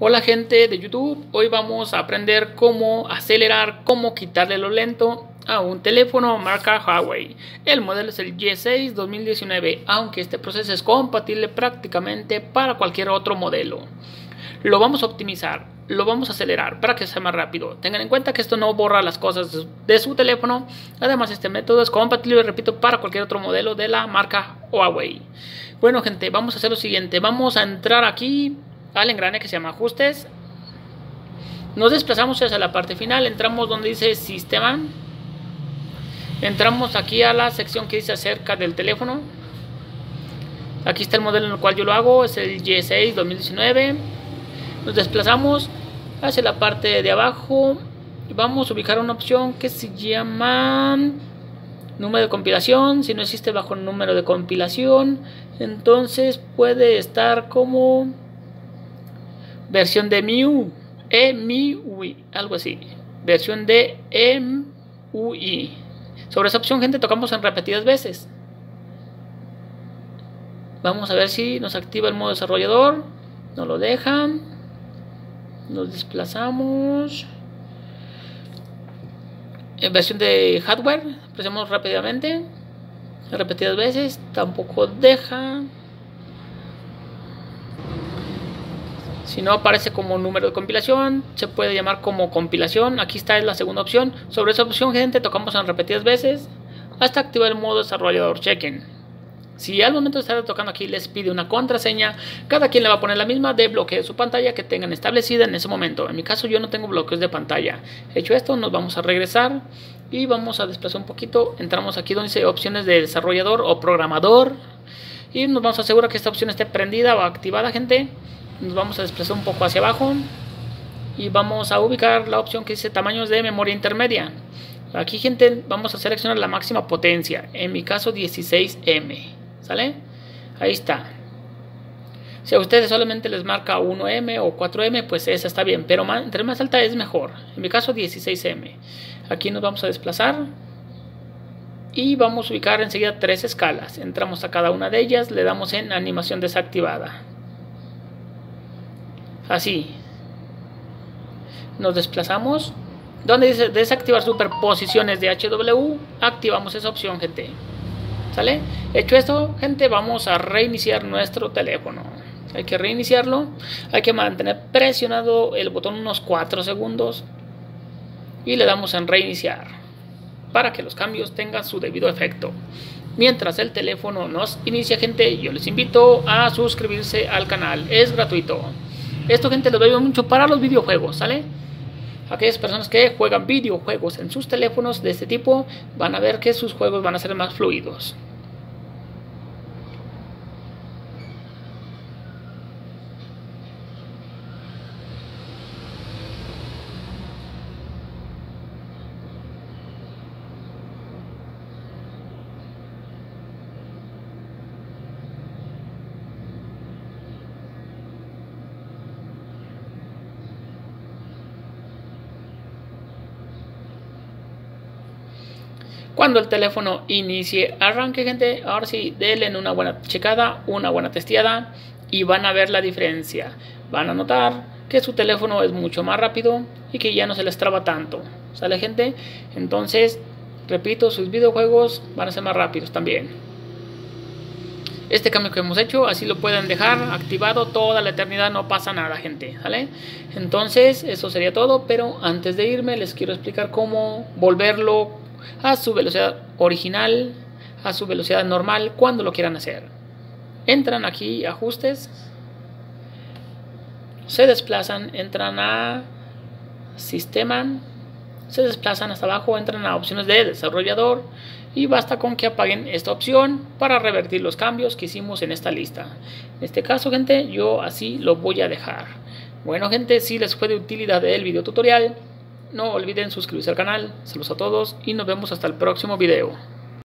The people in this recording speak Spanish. Hola gente de YouTube, hoy vamos a aprender cómo acelerar, cómo quitarle lo lento a un teléfono marca Huawei. El modelo es el Y6 2019, aunque este proceso es compatible prácticamente para cualquier otro modelo. Lo vamos a optimizar, lo vamos a acelerar para que sea más rápido. Tengan en cuenta que esto no borra las cosas de su teléfono. Además, este método es compatible, repito, para cualquier otro modelo de la marca Huawei. Bueno gente, vamos a hacer lo siguiente, vamos a entrar aquí al engrane que se llama ajustes, nos desplazamos hacia la parte final, entramos donde dice sistema, entramos aquí a la sección que dice acerca del teléfono. Aquí está el modelo en el cual yo lo hago, es el Y6 2019, nos desplazamos hacia la parte de abajo y vamos a ubicar una opción que se llama número de compilación. Si no existe bajo el número de compilación, entonces puede estar como versión de EMUI, algo así, versión de EMUI. Sobre esa opción, gente, tocamos en repetidas veces. Vamos a ver si nos activa el modo desarrollador. No lo dejan. Nos desplazamos. En versión de hardware, presionamos rápidamente, repetidas veces. Tampoco deja. Si no aparece como número de compilación, se puede llamar como compilación. Aquí está la segunda opción. Sobre esa opción, gente, tocamos en repetidas veces hasta activar el modo desarrollador. Chequen. Si al momento de estar tocando aquí les pide una contraseña, cada quien le va a poner la misma de bloqueo de su pantalla que tengan establecida en ese momento. En mi caso, yo no tengo bloqueos de pantalla. Hecho esto, nos vamos a regresar y vamos a desplazar un poquito. Entramos aquí donde dice opciones de desarrollador o programador y nos vamos a asegurar que esta opción esté prendida o activada, gente. Nos vamos a desplazar un poco hacia abajo y vamos a ubicar la opción que dice tamaños de memoria intermedia. Aquí, gente, vamos a seleccionar la máxima potencia, en mi caso 16M, ¿sale? Ahí está. Si a ustedes solamente les marca 1M o 4M, pues esa está bien, pero entre más alta es mejor. En mi caso 16M. Aquí nos vamos a desplazar y vamos a ubicar enseguida tres escalas. Entramos a cada una de ellas, le damos en animación desactivada. Así nos desplazamos donde dice desactivar superposiciones de HW, activamos esa opción, gente, ¿sale? Hecho esto, gente, vamos a reiniciar nuestro teléfono. Hay que reiniciarlo, hay que mantener presionado el botón unos 4 segundos y le damos en reiniciar para que los cambios tengan su debido efecto. Mientras el teléfono nos inicia, gente, yo les invito a suscribirse al canal, es gratuito. Esto, gente, lo veo mucho para los videojuegos, ¿sale? Aquellas personas que juegan videojuegos en sus teléfonos de este tipo van a ver que sus juegos van a ser más fluidos. Cuando el teléfono inicie arranque, gente, ahora sí, denle una buena checada, una buena testeada y van a ver la diferencia. Van a notar que su teléfono es mucho más rápido y que ya no se les traba tanto, ¿sale, gente? Entonces, repito, sus videojuegos van a ser más rápidos también. Este cambio que hemos hecho, así lo pueden dejar activado toda la eternidad, no pasa nada, gente, ¿sale? Entonces, eso sería todo, pero antes de irme les quiero explicar cómo volverlo a su velocidad original, a su velocidad normal, cuando lo quieran hacer. Entran aquí ajustes, se desplazan, entran a sistema, se desplazan hasta abajo, entran a opciones de desarrollador y basta con que apaguen esta opción para revertir los cambios que hicimos en esta lista. En este caso, gente, yo así lo voy a dejar. Bueno, gente, si les fue de utilidad el video tutorial, no olviden suscribirse al canal. Saludos a todos y nos vemos hasta el próximo video.